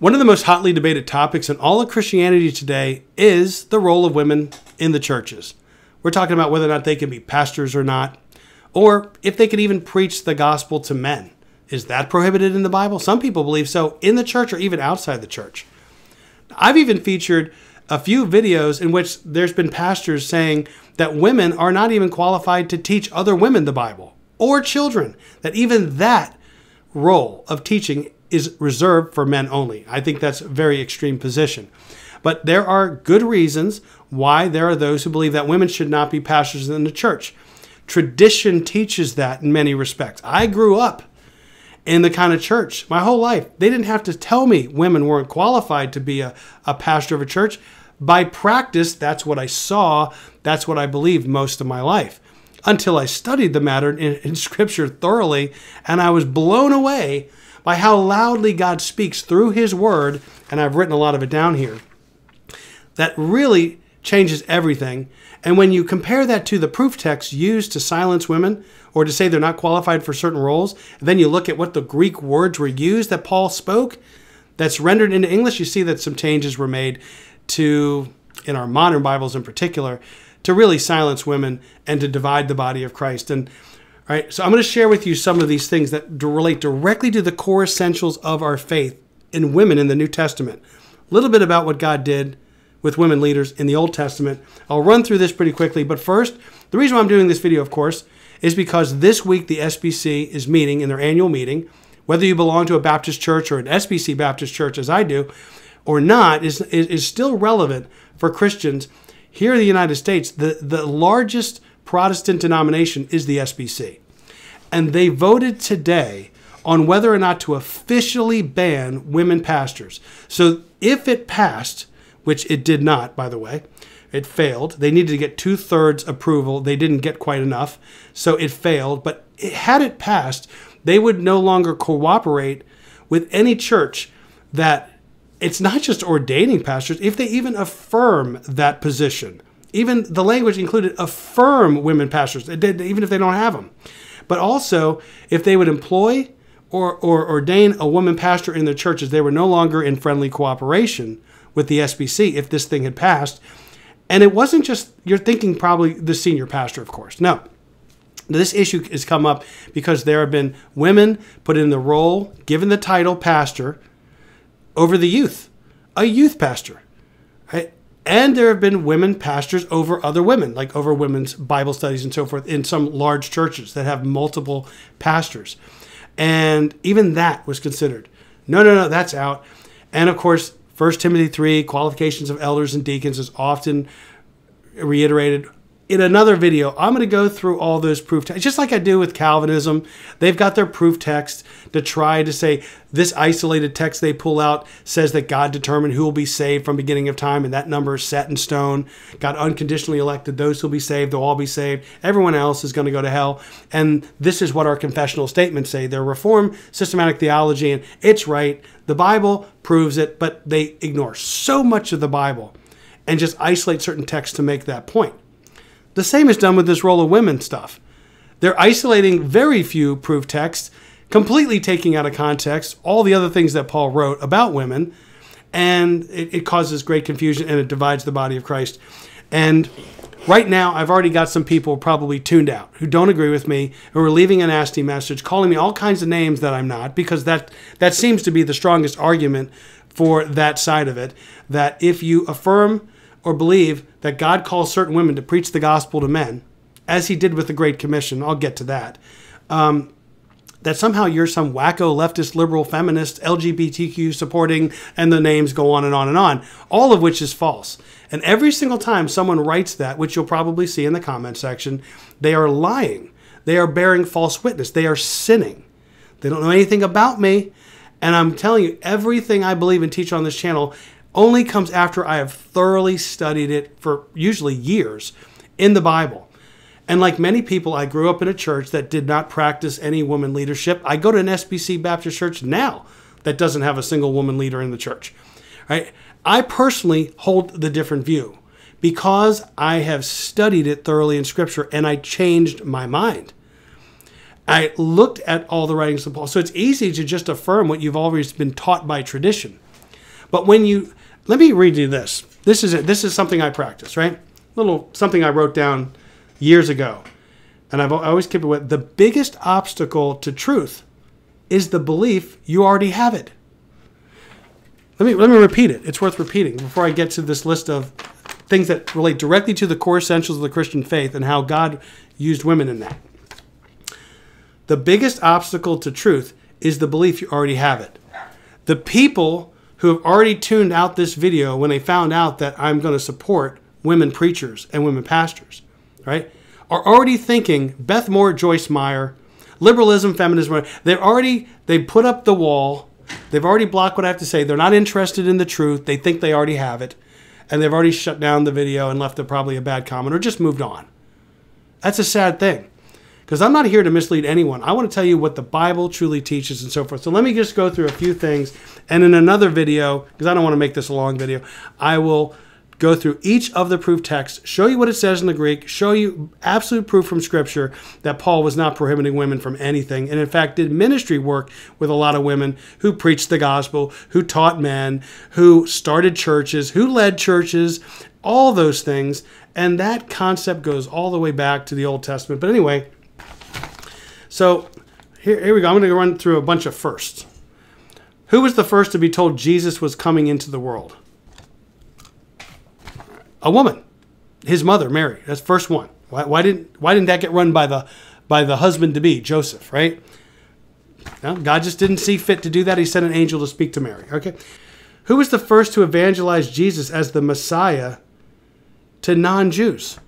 One of the most hotly debated topics in all of Christianity today is the role of women in the churches. We're talking about whether or not they can be pastors or not, or if they can even preach the gospel to men. Is that prohibited in the Bible? Some people believe so, in the church or even outside the church. I've even featured a few videos in which there's been pastors saying that women are not even qualified to teach other women the Bible or children, that even that role of teaching is reserved for men only. I think that's a very extreme position. But there are good reasons why there are those who believe that women should not be pastors in the church. Tradition teaches that in many respects. I grew up in the kind of church my whole life. They didn't have to tell me women weren't qualified to be a pastor of a church. By practice, that's what I saw. That's what I believed most of my life until I studied the matter in Scripture thoroughly, and I was blown away by how loudly God speaks through His Word, and I've written a lot of it down here. That really changes everything. And when you compare that to the proof texts used to silence women or to say they're not qualified for certain roles, and then you look at what the Greek words were used that Paul spoke, that's rendered into English, you see that some changes were made to, in our modern Bibles in particular, to really silence women and to divide the body of Christ. And all right, so I'm going to share with you some of these things that relate directly to the core essentials of our faith in women in the New Testament. A little bit about what God did with women leaders in the Old Testament. I'll run through this pretty quickly, but first, the reason why I'm doing this video, of course, is because this week the SBC is meeting in their annual meeting. Whether you belong to a Baptist church or an SBC Baptist church, as I do, or not, is still relevant for Christians. Here in the United States, the largest Protestant denomination is the SBC. And they voted today on whether or not to officially ban women pastors. So if it passed, which it did not, by the way. It failed. They needed to get 2/3 approval. They didn't get quite enough, so it failed. But had it passed, they would no longer cooperate with any church that it's not just ordaining pastors, if they even affirm that position. Even the language included affirm women pastors, even if they don't have them. But also, if they would employ or ordain a woman pastor in their churches, they were no longer in friendly cooperation with the SBC if this thing had passed. And it wasn't just, you're thinking probably the senior pastor, of course. No, this issue has come up because there have been women put in the role, given the title pastor, over the youth, a youth pastor, right? And there have been women pastors over other women, like over women's Bible studies and so forth in some large churches that have multiple pastors. And even that was considered. No, that's out. And of course, 1 Timothy 3, qualifications of elders and deacons is often reiterated. In another video, I'm going to go through all those proof texts, just like I do with Calvinism. They've got their proof text to try to say this isolated text they pull out says that God determined who will be saved from beginning of time, and that number is set in stone. God unconditionally elected those who will be saved. They'll all be saved. Everyone else is going to go to hell. And this is what our confessional statements say. They're Reformed systematic theology, and it's right. The Bible proves it, but they ignore so much of the Bible and just isolate certain texts to make that point. The same is done with this role of women stuff. They're isolating very few proof texts, completely taking out of context all the other things that Paul wrote about women, and it causes great confusion, and it divides the body of Christ. And right now, I've already got some people probably tuned out who don't agree with me, who are leaving a nasty message, calling me all kinds of names that I'm not, because that seems to be the strongest argument for that side of it, that if you affirm or believe that God calls certain women to preach the gospel to men, as He did with the Great Commission, I'll get to that, that somehow you're some wacko leftist, liberal, feminist, LGBTQ supporting, and the names go on and on and on, all of which is false. And every single time someone writes that, which you'll probably see in the comment section, they are lying. They are bearing false witness. They are sinning. They don't know anything about me. And I'm telling you, everything I believe and teach on this channel only comes after I have thoroughly studied it for usually years in the Bible. And like many people, I grew up in a church that did not practice any woman leadership. I go to an SBC Baptist church now that doesn't have a single woman leader in the church. Right? I personally hold the different view because I have studied it thoroughly in Scripture, and I changed my mind. I looked at all the writings of Paul. So it's easy to just affirm what you've always been taught by tradition. But when you, let me read you this. This is it. This is something I practice, right? Little something I wrote down years ago. And I always keep it with, the biggest obstacle to truth is the belief you already have it. Let me repeat it. It's worth repeating before I get to this list of things that relate directly to the core essentials of the Christian faith and how God used women in that. The biggest obstacle to truth is the belief you already have it. The people who have already tuned out this video when they found out that I'm going to support women preachers and women pastors, right, are already thinking Beth Moore, Joyce Meyer, liberalism, feminism. They've put up the wall. They've already blocked what I have to say. They're not interested in the truth. They think they already have it. And they've already shut down the video and left probably a bad comment or just moved on. That's a sad thing, because I'm not here to mislead anyone. I want to tell you what the Bible truly teaches and so forth. So let me just go through a few things. And in another video, because I don't want to make this a long video, I will go through each of the proof texts, show you what it says in the Greek, show you absolute proof from Scripture that Paul was not prohibiting women from anything, and in fact did ministry work with a lot of women who preached the gospel, who taught men, who started churches, who led churches, all those things. And that concept goes all the way back to the Old Testament. But anyway, so here we go. I'm going to run through a bunch of firsts. Who was the first to be told Jesus was coming into the world? A woman, his mother Mary. That's first one. Why didn't that get run by the husband to be Joseph, right? No, God just didn't see fit to do that. He sent an angel to speak to Mary. Okay, who was the first to evangelize Jesus as the Messiah to non-Jews?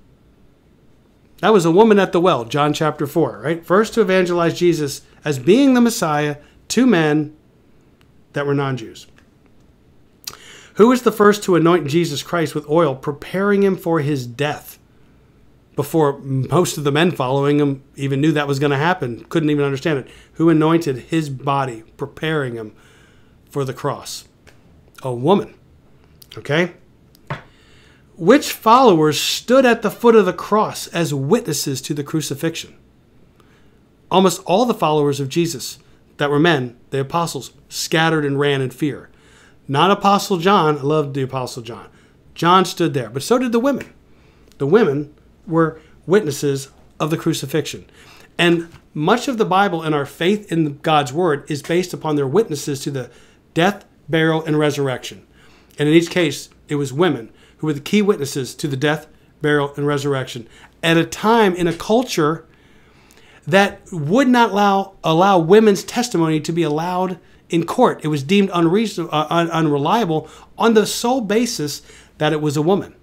That was a woman at the well, John chapter 4, right? First to evangelize Jesus as being the Messiah to men that were non-Jews. Who was the first to anoint Jesus Christ with oil, preparing him for his death before most of the men following him even knew that was going to happen, couldn't even understand it? Who anointed his body, preparing him for the cross? A woman, okay? Which followers stood at the foot of the cross as witnesses to the crucifixion? Almost all the followers of Jesus that were men, the apostles, scattered and ran in fear. Not Apostle John. I love the Apostle John. John stood there, but so did the women. The women were witnesses of the crucifixion. And much of the Bible and our faith in God's word is based upon their witnesses to the death, burial, and resurrection. And in each case, it was women who were the key witnesses to the death, burial, and resurrection at a time in a culture that would not allow women's testimony to be allowed in court. It was deemed unreliable on the sole basis that it was a woman.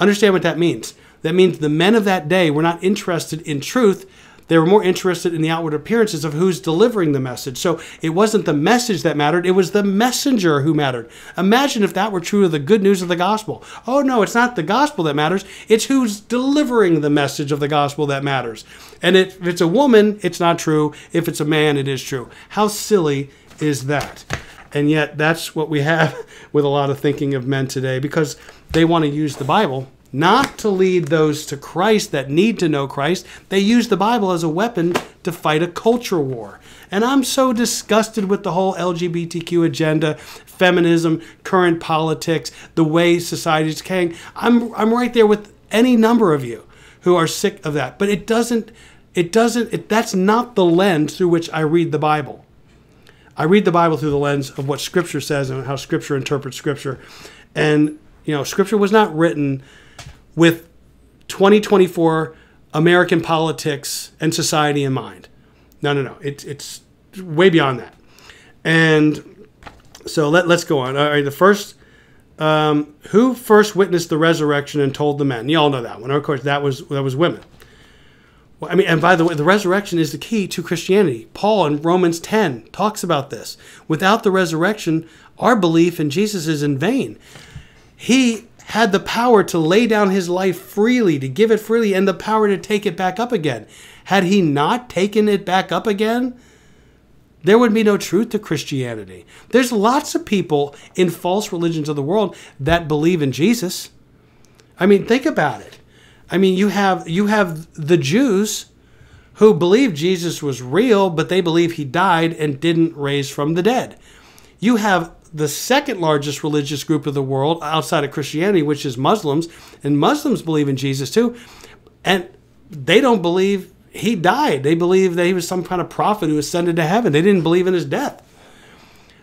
Understand what that means. That means the men of that day were not interested in truth. They were more interested in the outward appearances of who's delivering the message. So it wasn't the message that mattered. It was the messenger who mattered. Imagine if that were true of the good news of the gospel. Oh, no, it's not the gospel that matters. It's who's delivering the message of the gospel that matters. And if it's a woman, it's not true. If it's a man, it is true. How silly is that? And yet that's what we have with a lot of thinking of men today, because they want to use the Bible not to lead those to Christ that need to know Christ. They use the Bible as a weapon to fight a culture war. And I'm so disgusted with the whole LGBTQ agenda, feminism, current politics, the way society is decaying. I'm right there with any number of you who are sick of that. But that's not the lens through which I read the Bible. I read the Bible through the lens of what Scripture says and how Scripture interprets Scripture. And, you know, Scripture was not written with 2024 American politics and society in mind. No. It's way beyond that. And so let's go on. All right, the first, who first witnessed the resurrection and told the men? You all know that one. Of course, that was women. Well, I mean, and by the way, the resurrection is the key to Christianity. Paul in Romans 10 talks about this. Without the resurrection, our belief in Jesus is in vain. He had the power to lay down his life freely, to give it freely, and the power to take it back up again. Had he not taken it back up again, there would be no truth to Christianity. There's lots of people in false religions of the world that believe in Jesus. I mean, think about it. I mean, you have the Jews who believe Jesus was real, but they believe he died and didn't raise from the dead. You have the second largest religious group of the world outside of Christianity, which is Muslims. And Muslims believe in Jesus too. And they don't believe he died. They believe that he was some kind of prophet who ascended to heaven. They didn't believe in his death.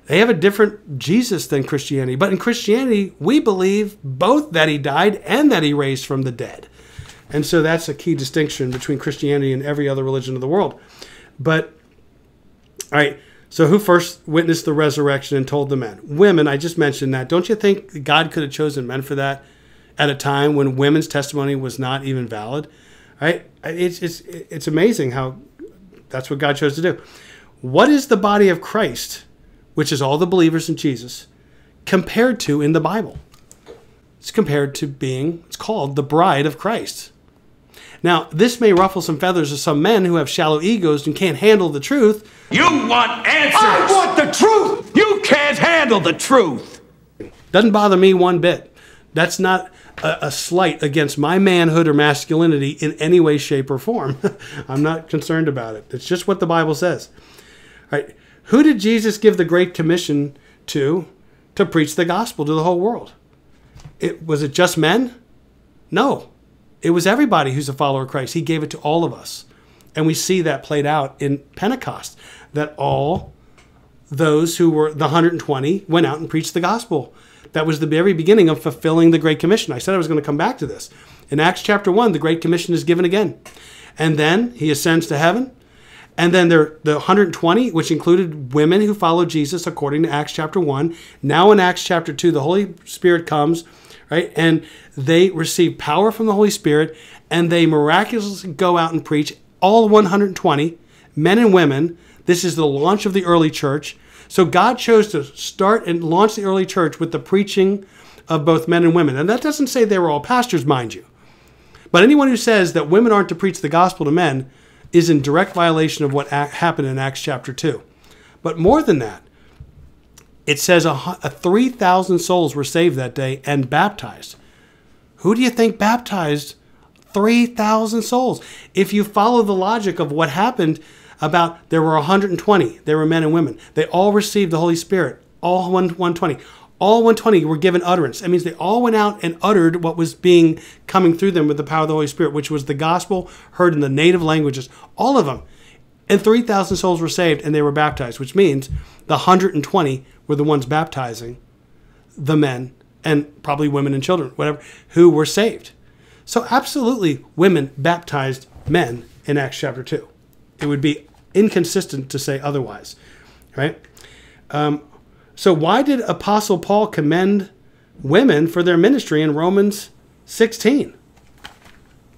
They have a different Jesus than Christianity. But in Christianity, we believe both that he died and that he raised from the dead. And so that's a key distinction between Christianity and every other religion of the world. But, all right, so who first witnessed the resurrection and told the men? Women, I just mentioned that. Don't you think God could have chosen men for that at a time when women's testimony was not even valid? All right, it's amazing how that's what God chose to do. What is the body of Christ, which is all the believers in Jesus, compared to in the Bible? It's compared to being, it's called the bride of Christ. Now, this may ruffle some feathers of some men who have shallow egos and can't handle the truth. You want answers! I want the truth! You can't handle the truth! Doesn't bother me one bit. That's not a slight against my manhood or masculinity in any way, shape, or form. I'm not concerned about it. It's just what the Bible says. All right. Who did Jesus give the Great Commission to preach the gospel to the whole world? Was it just men? No. It was everybody who's a follower of Christ. He gave it to all of us. And we see that played out in Pentecost, that all those who were the 120 went out and preached the gospel. That was the very beginning of fulfilling the Great Commission. I said I was going to come back to this. In Acts chapter 1, the Great Commission is given again. And then he ascends to heaven. And then the 120, which included women who followed Jesus according to Acts chapter 1. Now in Acts chapter 2, the Holy Spirit comes, right? And they receive power from the Holy Spirit, and they miraculously go out and preach, all 120, men and women. This is the launch of the early church. So God chose to start and launch the early church with the preaching of both men and women. And that doesn't say they were all pastors, mind you. But anyone who says that women aren't to preach the gospel to men is in direct violation of what happened in Acts chapter 2. But more than that, it says 3,000 souls were saved that day and baptized. Who do you think baptized 3,000 souls? If you follow the logic of what happened about there were 120, there were men and women. They all received the Holy Spirit, all 120. All 120 were given utterance. That means they all went out and uttered what was coming through them with the power of the Holy Spirit, which was the gospel heard in the native languages, all of them. And 3,000 souls were saved, and they were baptized, which means the 120 were the ones baptizing the men and probably women and children, whatever, who were saved. So absolutely women baptized men in Acts chapter 2. It would be inconsistent to say otherwise, right? So why did Apostle Paul commend women for their ministry in Romans 16?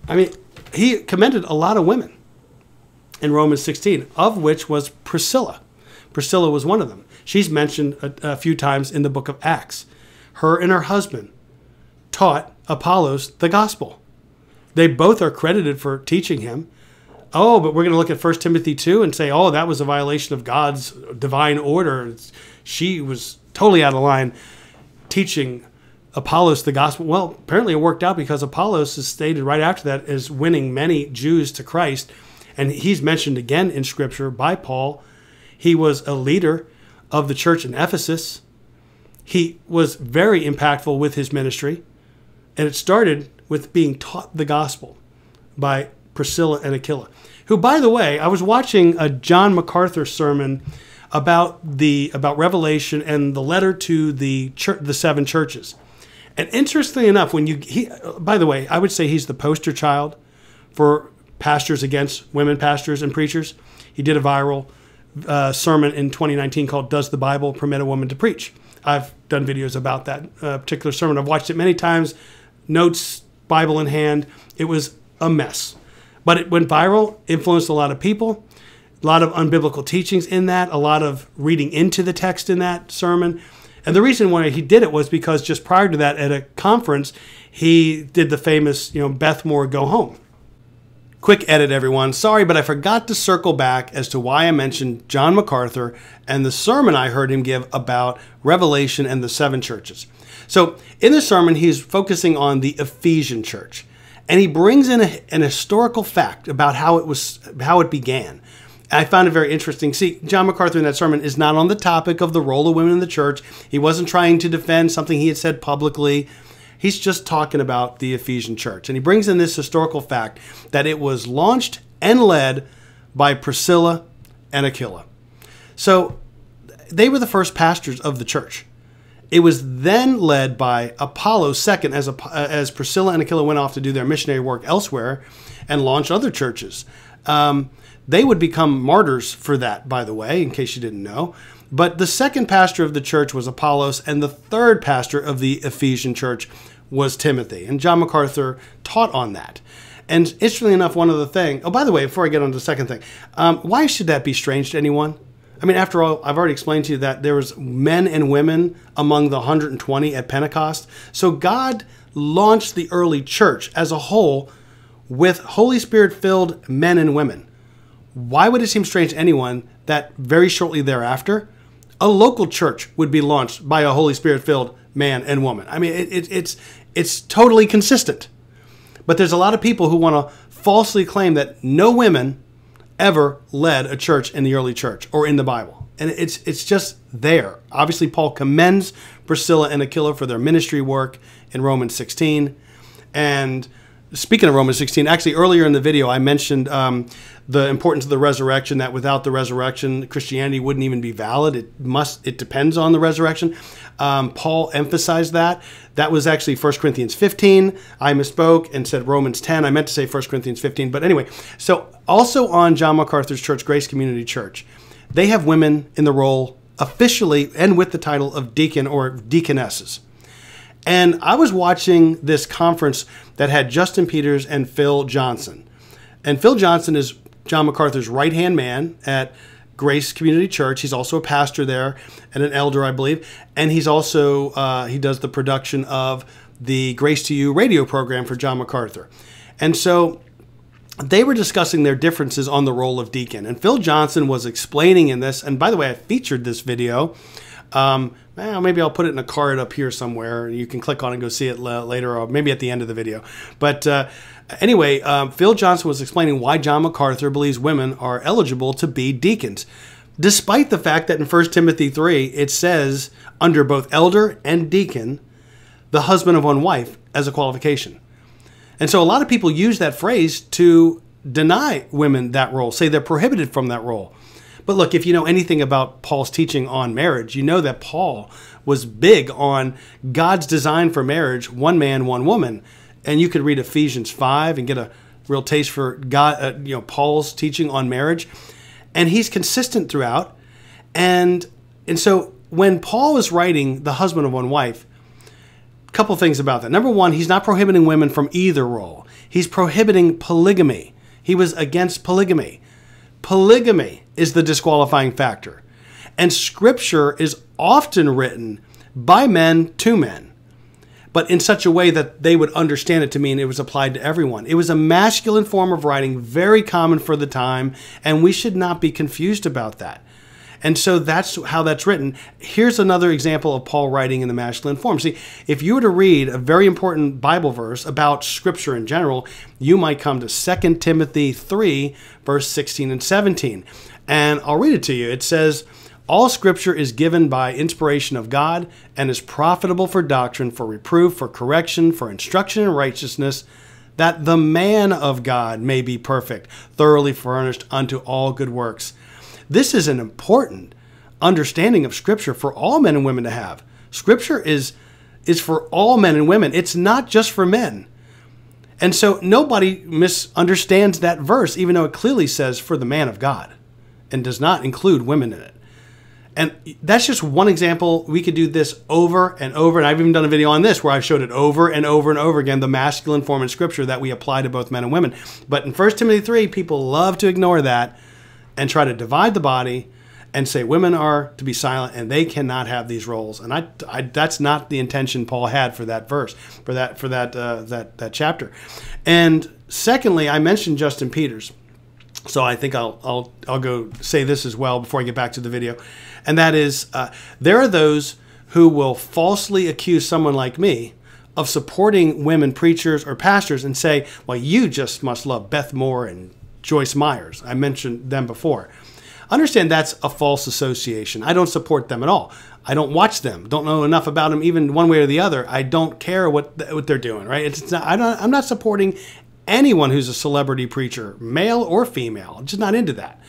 I mean, he commended a lot of women in Romans 16, of which was Priscilla. Priscilla was one of them. She's mentioned a few times in the book of Acts. Her and her husband taught Apollos the gospel. They both are credited for teaching him. Oh, but we're going to look at 1 Timothy 2 and say, oh, that was a violation of God's divine order. She was totally out of line teaching Apollos the gospel. Well, apparently it worked out because Apollos is stated right after that as winning many Jews to Christ. And he's mentioned again in Scripture by Paul. He was a leader of the church in Ephesus. He was very impactful with his ministry. And it started with being taught the gospel by Priscilla and Aquila, who, by the way, I was watching a John MacArthur sermon about Revelation and the letter to the church, the seven churches. And interestingly enough, by the way, I would say he's the poster child for pastors against women pastors and preachers. He did a viral sermon in 2019 called "Does the Bible Permit a Woman to Preach?" I've done videos about that particular sermon. I've watched it many times, notes, Bible in hand. It was a mess. But it went viral, influenced a lot of people, a lot of unbiblical teachings in that, a lot of reading into the text in that sermon. And the reason why he did it was because just prior to that, at a conference, he did the famous, Beth Moore, go home. Quick edit, everyone. Sorry, but I forgot to circle back as to why I mentioned John MacArthur and the sermon I heard him give about Revelation and the seven churches. So in this sermon, he's focusing on the Ephesian church. And he brings in an historical fact about how it began. I found it very interesting. See, John MacArthur in that sermon is not on the topic of the role of women in the church. He wasn't trying to defend something he had said publicly. He's just talking about the Ephesian church. And he brings in this historical fact that it was launched and led by Priscilla and Aquila. So they were the first pastors of the church. It was then led by Apollos II as Priscilla and Aquila went off to do their missionary work elsewhere and launch other churches. They would become martyrs for that, by the way, in case you didn't know. But the second pastor of the church was Apollos, and the third pastor of the Ephesian church was Timothy. And John MacArthur taught on that. And interestingly enough, one other thing. Oh, by the way, before I get on to the second thing, why should that be strange to anyone? I mean, after all, I've already explained to you that there was men and women among the 120 at Pentecost. So God launched the early church as a whole with Holy Spirit-filled men and women. Why would it seem strange to anyone that very shortly thereafter, a local church would be launched by a Holy Spirit-filled man and woman? I mean, it's totally consistent. But there's a lot of people who want to falsely claim that no women ever led a church in the early church or in the Bible. And it's just there. Obviously, Paul commends Priscilla and Aquila for their ministry work in Romans 16. And speaking of Romans 16, actually earlier in the video, I mentioned the importance of the resurrection, that without the resurrection, Christianity wouldn't even be valid. It depends on the resurrection. Paul emphasized that. That was actually 1 Corinthians 15. I misspoke and said Romans 10. I meant to say 1 Corinthians 15. But anyway, so also on John MacArthur's church, Grace Community Church, they have women in the role officially and with the title of deacon or deaconesses. And I was watching this conference that had Justin Peters and Phil Johnson. And Phil Johnson is John MacArthur's right-hand man at Grace Community Church. He's also a pastor there and an elder, I believe. And he's also, he does the production of the Grace To You radio program for John MacArthur. And so they were discussing their differences on the role of deacon. And Phil Johnson was explaining in this, and by the way, I featured this video. Well, maybe I'll put it in a card up here somewhere. You can click on it and go see it later, or maybe at the end of the video. But anyway, Phil Johnson was explaining why John MacArthur believes women are eligible to be deacons, despite the fact that in 1 Timothy 3, it says under both elder and deacon, the husband of one wife as a qualification. And so a lot of people use that phrase to deny women that role, say they're prohibited from that role. But look, if you know anything about Paul's teaching on marriage, you know that Paul was big on God's design for marriage, one man, one woman. And you could read Ephesians 5 and get a real taste for God, you know, Paul's teaching on marriage. And he's consistent throughout. And so when Paul is writing the husband of one wife, a couple things about that. Number one, he's not prohibiting women from either role. He's prohibiting polygamy. He was against polygamy. Polygamy is the disqualifying factor. And scripture is often written by men to men, but in such a way that they would understand it to mean it was applied to everyone. It was a masculine form of writing, very common for the time, and we should not be confused about that. And so that's how that's written. Here's another example of Paul writing in the masculine form. See, if you were to read a very important Bible verse about scripture in general, you might come to 2 Timothy 3, verse 16 and 17. And I'll read it to you. It says, all scripture is given by inspiration of God and is profitable for doctrine, for reproof, for correction, for instruction in righteousness, that the man of God may be perfect, thoroughly furnished unto all good works. This is an important understanding of Scripture for all men and women to have. Scripture is for all men and women. It's not just for men. And so nobody misunderstands that verse, even though it clearly says for the man of God and does not include women in it. And that's just one example. We could do this over and over. And I've even done a video on this where I've showed it over and over and over again, the masculine form in Scripture that we apply to both men and women. But in 1 Timothy 3, people love to ignore that and try to divide the body and say women are to be silent and they cannot have these roles. And that's not the intention Paul had for that verse, for that chapter. And secondly, I mentioned Justin Peters. So I think I'll go say this as well before I get back to the video. And that is, there are those who will falsely accuse someone like me of supporting women preachers or pastors and say, well, you just must love Beth Moore and Joyce Meyer. I mentioned them before. Understand that's a false association. I don't support them at all. I don't watch them. Don't know enough about them, even one way or the other. I don't care what they're doing. Right? It's not. I'm not supporting anyone who's a celebrity preacher, male or female. I'm just not into that.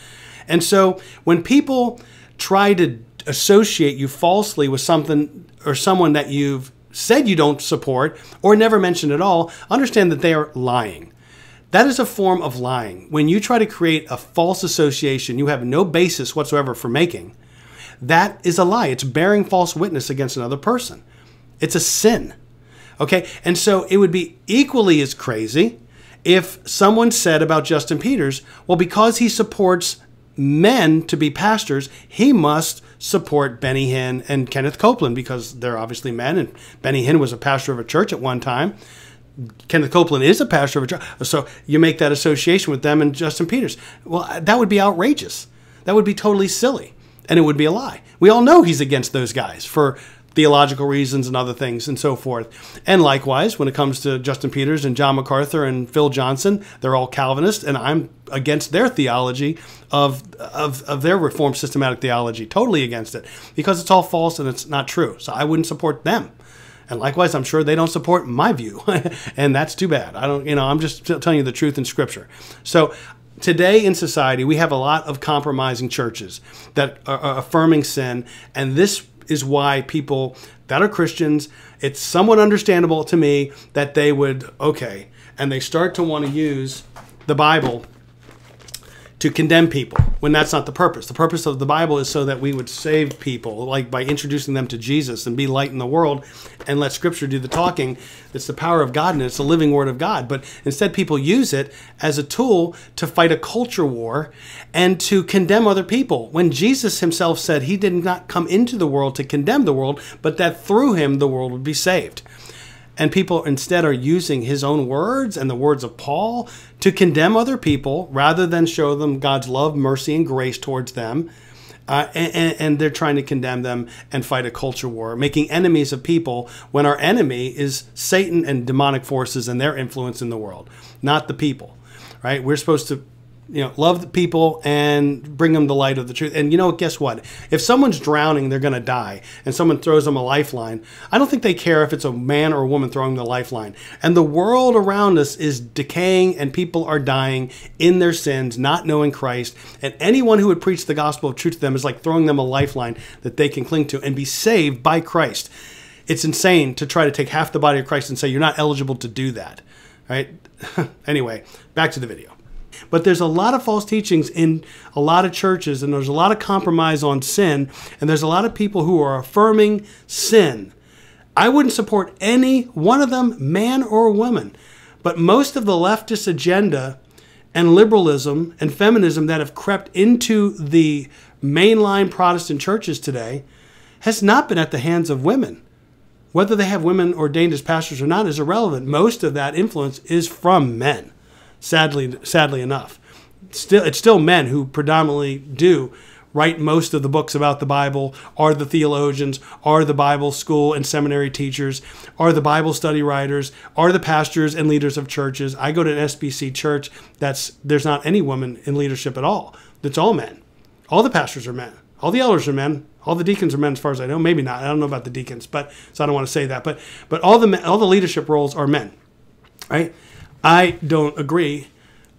And so when people try to associate you falsely with something or someone that you've said you don't support or never mentioned at all, understand that they are lying. That is a form of lying. When you try to create a false association you have no basis whatsoever for making, that is a lie. It's bearing false witness against another person. It's a sin. Okay? And so it would be equally as crazy if someone said about Justin Peters, well, because he supports men to be pastors, he must support Benny Hinn and Kenneth Copeland because they're obviously men, and Benny Hinn was a pastor of a church at one time. Kenneth Copeland is a pastor of a church. So you make that association with them and Justin Peters. Well, that would be outrageous. That would be totally silly. And it would be a lie. We all know he's against those guys for theological reasons and other things and so forth. And likewise, when it comes to Justin Peters and John MacArthur and Phil Johnson, they're all Calvinists, and I'm against their theology of their Reformed systematic theology, totally against it, because it's all false and it's not true. So I wouldn't support them. And likewise, I'm sure they don't support my view, and that's too bad. I don't, you know, I'm just telling you the truth in Scripture. So today in society, we have a lot of compromising churches that are affirming sin, and this is why people that are Christians, it's somewhat understandable to me that they would, okay, and they start to want to use the Bible to condemn people when that's not the purpose. The purpose of the Bible is so that we would save people, like by introducing them to Jesus and be light in the world and let Scripture do the talking. It's the power of God and it's the living Word of God. But instead people use it as a tool to fight a culture war and to condemn other people. When Jesus himself said he did not come into the world to condemn the world, but that through him the world would be saved. And people instead are using his own words and the words of Paul to condemn other people rather than show them God's love, mercy, and grace towards them. And they're trying to condemn them and fight a culture war, making enemies of people when our enemy is Satan and demonic forces and their influence in the world, not the people, right? We're supposed to, you know, love the people and bring them the light of the truth. And you know, guess what? If someone's drowning, they're going to die, and someone throws them a lifeline, I don't think they care if it's a man or a woman throwing the lifeline. And the world around us is decaying, and people are dying in their sins, not knowing Christ. And anyone who would preach the gospel of truth to them is like throwing them a lifeline that they can cling to and be saved by Christ. It's insane to try to take half the body of Christ and say you're not eligible to do that, right? Anyway, back to the video. But there's a lot of false teachings in a lot of churches, and there's a lot of compromise on sin, and there's a lot of people who are affirming sin. I wouldn't support any one of them, man or woman. But most of the leftist agenda and liberalism and feminism that have crept into the mainline Protestant churches today has not been at the hands of women. Whether they have women ordained as pastors or not is irrelevant. Most of that influence is from men. Sadly enough, it's still men who predominantly do write most of the books about the Bible, are the theologians, are the Bible school and seminary teachers, are the Bible study writers, are the pastors and leaders of churches. I go to an SBC church there's not any woman in leadership at all. It's all men. All the pastors are men. All the elders are men. All the deacons are men, as far as I know. Maybe not. I don't know about the deacons, but so I don't want to say that. But all the leadership roles are men, right? I don't agree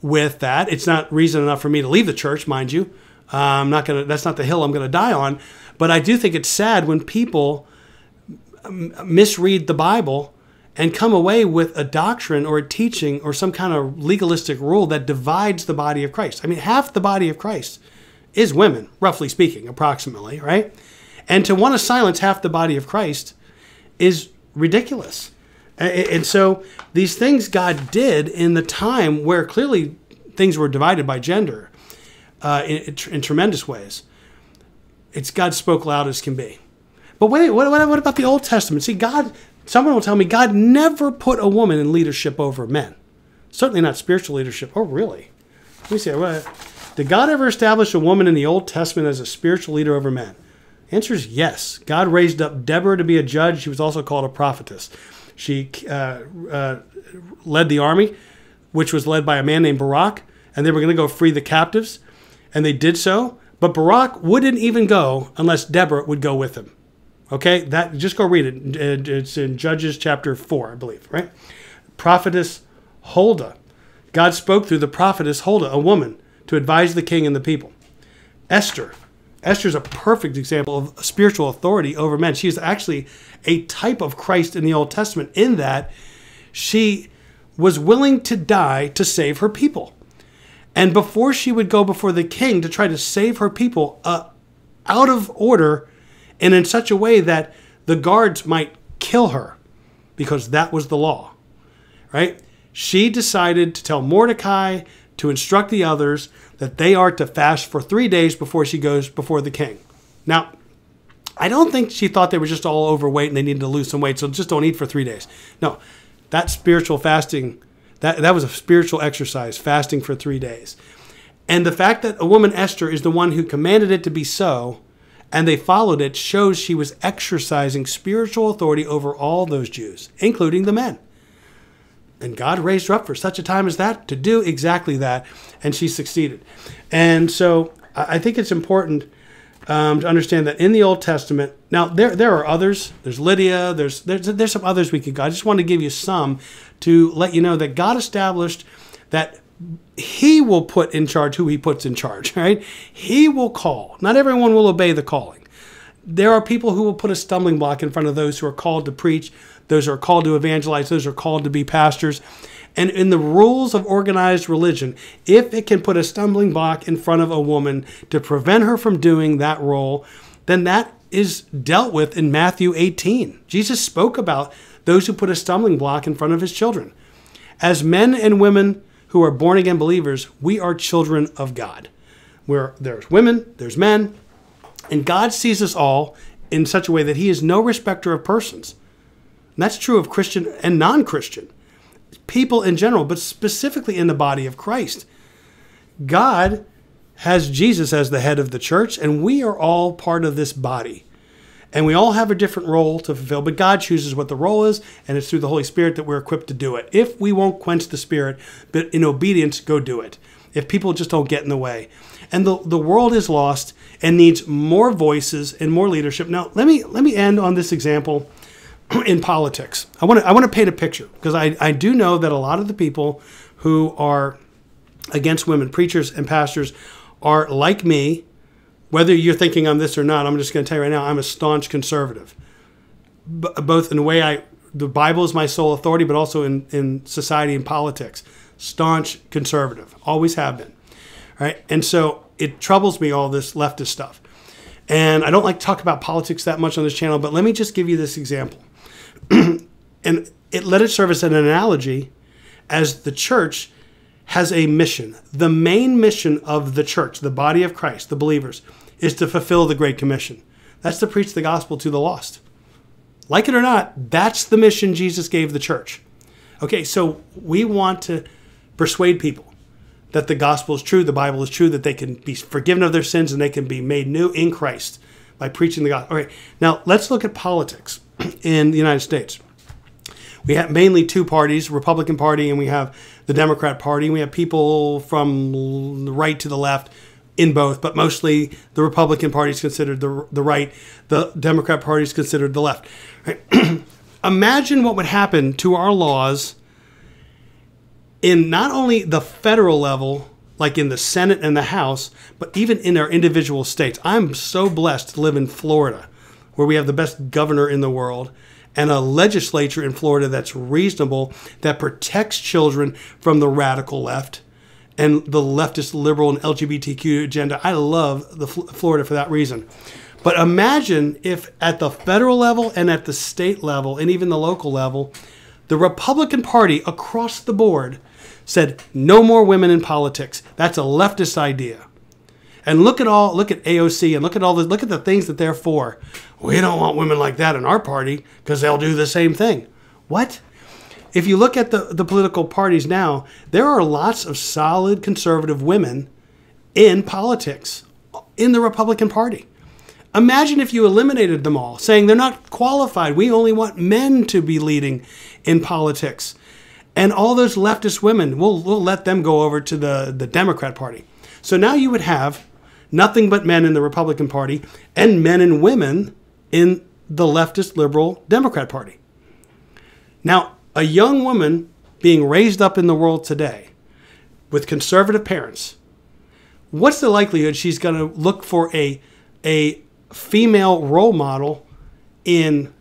with that. It's not reason enough for me to leave the church, mind you. I'm not gonna. That's not the hill I'm gonna die on. But I do think it's sad when people misread the Bible and come away with a doctrine or a teaching or some kind of legalistic rule that divides the body of Christ. I mean, half the body of Christ is women, roughly speaking, approximately, right? And to want to silence half the body of Christ is ridiculous. And so these things God did in the time where clearly things were divided by gender in tremendous ways. God spoke loud as can be. But wait, what about the Old Testament? See, someone will tell me God never put a woman in leadership over men. Certainly not spiritual leadership. Oh, really? Let me see. Did God ever establish a woman in the Old Testament as a spiritual leader over men? The answer is yes. God raised up Deborah to be a judge. She was also called a prophetess. She led the army, which was led by a man named Barak, and they were going to go free the captives, and they did so. But Barak wouldn't even go unless Deborah would go with him. Okay, that, just go read it. It's in Judges chapter 4, I believe, right? Prophetess Huldah. God spoke through the prophetess Huldah, a woman, to advise the king and the people. Esther. Esther's a perfect example of spiritual authority over men. She is actually a type of Christ in the Old Testament in that she was willing to die to save her people. And before she would go before the king to try to save her people out of order and in such a way that the guards might kill her, because that was the law, right? She decided to tell Mordecai to instruct the others that they are to fast for 3 days before she goes before the king. Now, I don't think she thought they were just all overweight and they needed to lose some weight, so just don't eat for 3 days. No, that spiritual fasting, that was a spiritual exercise, fasting for 3 days. And the fact that a woman, Esther, is the one who commanded it to be so, and they followed it, shows she was exercising spiritual authority over all those Jews, including the men. And God raised her up for such a time as that to do exactly that, and she succeeded. And so I think it's important to understand that in the Old Testament, now there are others. There's Lydia. There's some others we could go. I just want to give you some to let you know that God established that He will put in charge who He puts in charge, right? He will call. Not everyone will obey the calling. There are people who will put a stumbling block in front of those who are called to preach, those who are called to evangelize, those who are called to be pastors. And in the rules of organized religion, if it can put a stumbling block in front of a woman to prevent her from doing that role, then that is dealt with in Matthew 18. Jesus spoke about those who put a stumbling block in front of His children. As men and women who are born-again believers, we are children of God. Where there's women, there's men, and God sees us all in such a way that He is no respecter of persons. And that's true of Christian and non-Christian people in general, but specifically in the body of Christ. God has Jesus as the head of the church, and we are all part of this body. And we all have a different role to fulfill, but God chooses what the role is, and it's through the Holy Spirit that we're equipped to do it. If we won't quench the Spirit, but in obedience, go do it. If people just don't get in the way. And the world is lost and needs more voices and more leadership. Now, let me end on this example in politics. I want to paint a picture, because I do know that a lot of the people who are against women, preachers and pastors, are like me. Whether you're thinking I'm this or not, I'm just going to tell you right now, I'm a staunch conservative. Both in the way the Bible is my sole authority, but also in society and politics. Staunch conservative. Always have been. All right? And so it troubles me, all this leftist stuff. And I don't like to talk about politics that much on this channel, but let me just give you this example. And let it serve as an analogy, as the church has a mission. The main mission of the church, the body of Christ, the believers, is to fulfill the Great Commission. That's to preach the gospel to the lost. Like it or not, that's the mission Jesus gave the church. Okay, so we want to persuade people that the gospel is true, the Bible is true, that they can be forgiven of their sins and they can be made new in Christ by preaching the gospel. All right, now let's look at politics in the United States. We have mainly two parties, Republican Party and we have the Democrat Party. We have people from the right to the left in both, but mostly the Republican Party is considered the right. The Democrat Party is considered the left. Right? Imagine what would happen to our laws in not only the federal level, like in the Senate and the House, but even in our individual states. I'm so blessed to live in Florida, where we have the best governor in the world, and a legislature in Florida that's reasonable, that protects children from the radical left and the leftist liberal and LGBTQ agenda. I love Florida for that reason. But imagine if at the federal level and at the state level and even the local level, the Republican Party across the board said, no more women in politics. That's a leftist idea. And look at AOC and look at the things that they're for. We don't want women like that in our party because they'll do the same thing. What? If you look at the political parties now, there are lots of solid conservative women in politics, in the Republican Party. Imagine if you eliminated them all, saying they're not qualified. We only want men to be leading in politics. And all those leftist women, we'll let them go over to the Democrat Party. So now you would have nothing but men in the Republican Party and men and women in the leftist liberal Democrat Party. Now, a young woman being raised up in the world today with conservative parents, what's the likelihood she's going to look for a female role model in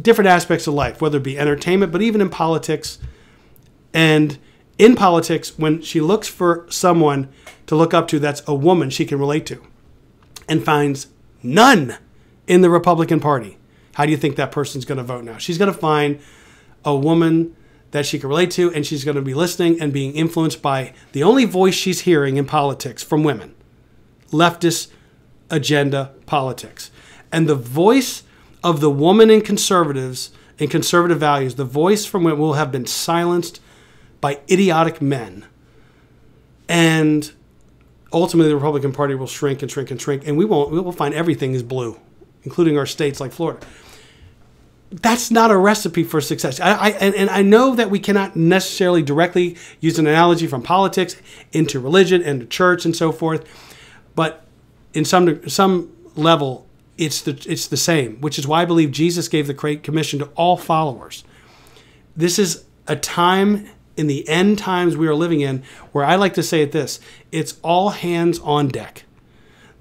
different aspects of life, whether it be entertainment, but even in politics? And in politics, when she looks for someone to look up to that's a woman she can relate to and finds none in the Republican Party, how do you think that person's going to vote now? She's going to find a woman that she can relate to, and she's going to be listening and being influenced by the only voice she's hearing in politics from women, leftist agenda politics. And the voice of the woman in conservatives and conservative values, the voice from women will have been silenced by idiotic men. And ultimately, the Republican Party will shrink and shrink and shrink, and we will find everything is blue, including our states like Florida. That's not a recipe for success. I know that we cannot necessarily directly use an analogy from politics into religion and the church and so forth, but in some level, it's the same, which is why I believe Jesus gave the Great Commission to all followers. This is a time in the end times we are living in where I like to say it this: it's all hands on deck.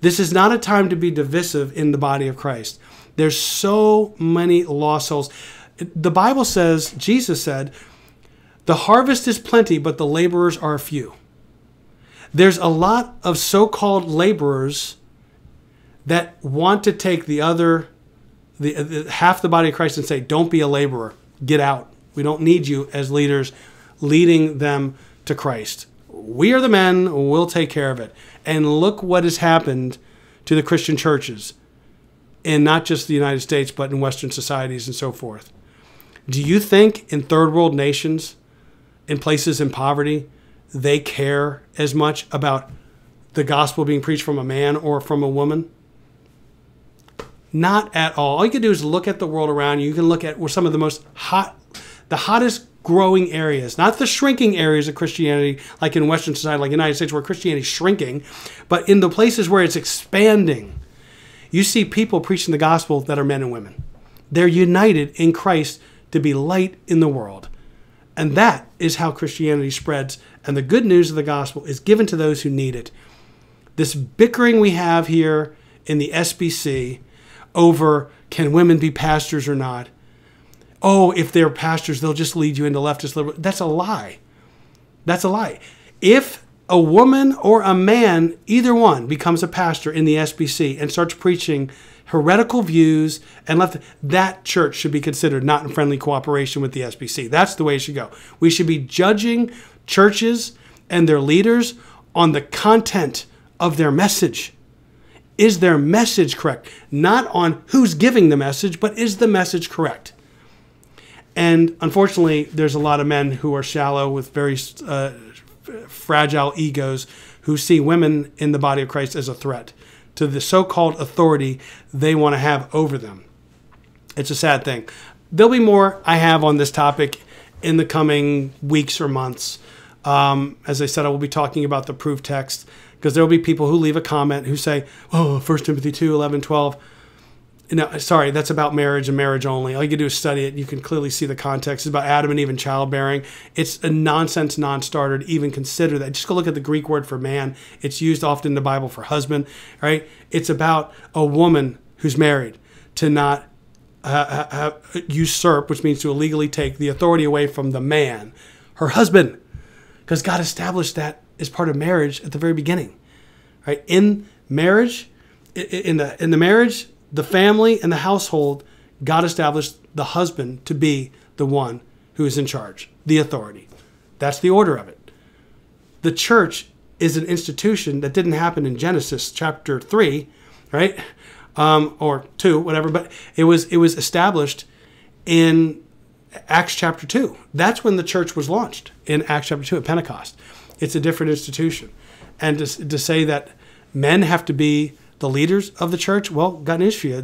This is not a time to be divisive in the body of Christ. There's so many lost souls. The Bible says, Jesus said, the harvest is plenty, but the laborers are few. There's a lot of so-called laborers that want to take half the body of Christ and say, don't be a laborer, get out. We don't need you as leaders leading them to Christ. We are the men, we'll take care of it. And look what has happened to the Christian churches. In not just the United States, but in Western societies and so forth. Do you think in third world nations, in places in poverty, they care as much about the gospel being preached from a man or from a woman? Not at all. All you can do is look at the world around you. You can look at some of the hottest growing areas, not the shrinking areas of Christianity, like in Western society, like the United States, where Christianity is shrinking, but in the places where it's expanding. You see people preaching the gospel that are men and women. They're united in Christ to be light in the world. And that is how Christianity spreads. And the good news of the gospel is given to those who need it. This bickering we have here in the SBC over can women be pastors or not? Oh, if they're pastors, they'll just lead you into leftist liberal. That's a lie. That's a lie. If a woman or a man, either one, becomes a pastor in the SBC and starts preaching heretical views and left, that church should be considered not in friendly cooperation with the SBC. That's the way it should go. We should be judging churches and their leaders on the content of their message. Is their message correct? Not on who's giving the message, but is the message correct? And unfortunately, there's a lot of men who are shallow with very fragile egos who see women in the body of Christ as a threat to the so-called authority they want to have over them. It's a sad thing. There'll be more I have on this topic in the coming weeks or months. As I said, I will be talking about the proof text because there will be people who leave a comment who say, oh, 1 Timothy 2, 11, 12. No, sorry, that's about marriage and marriage only. All you can do is study it. You can clearly see the context. It's about Adam and Eve and childbearing. It's a nonsense, non-starter to even consider that. Just go look at the Greek word for man. It's used often in the Bible for husband, right? It's about a woman who's married to not usurp, which means to illegally take the authority away from the man, her husband, because God established that as part of marriage at the very beginning, right? In marriage, in the marriage, the family and the household, God established the husband to be the one who is in charge, the authority. That's the order of it. The church is an institution that didn't happen in Genesis chapter 3, right? Or 2, whatever, but it was established in Acts chapter 2. That's when the church was launched, in Acts chapter 2 at Pentecost. It's a different institution. And to say that men have to be the leaders of the church, well, got an issue.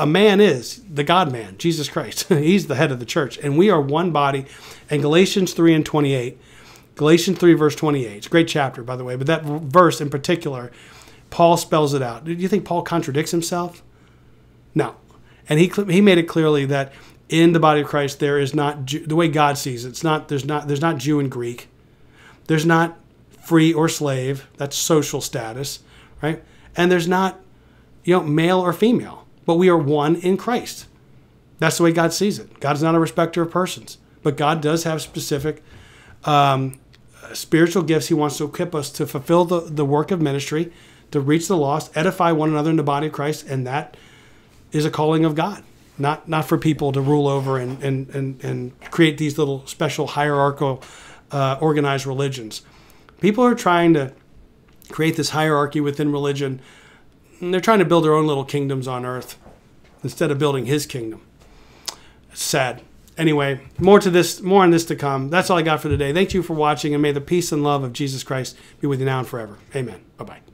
a man is the God-man, Jesus Christ. He's the head of the church, and we are one body. And Galatians 3, verse 28. It's a great chapter, by the way, but that verse in particular, Paul spells it out. Do you think Paul contradicts himself? No. And he made it clearly that in the body of Christ, there is not, the way God sees it, there's not Jew and Greek. There's not free or slave. That's social status, right? And there's not, male or female, but we are one in Christ. That's the way God sees it. God is not a respecter of persons, but God does have specific spiritual gifts. He wants to equip us to fulfill the work of ministry, to reach the lost, edify one another in the body of Christ, and that is a calling of God, not for people to rule over and create these little special hierarchical organized religions. People are trying to create this hierarchy within religion, and they're trying to build their own little kingdoms on earth instead of building his kingdom. It's sad. Anyway, more on this to come. That's all I got for today. Thank you for watching, and may the peace and love of Jesus Christ be with you now and forever. Amen. Bye-bye.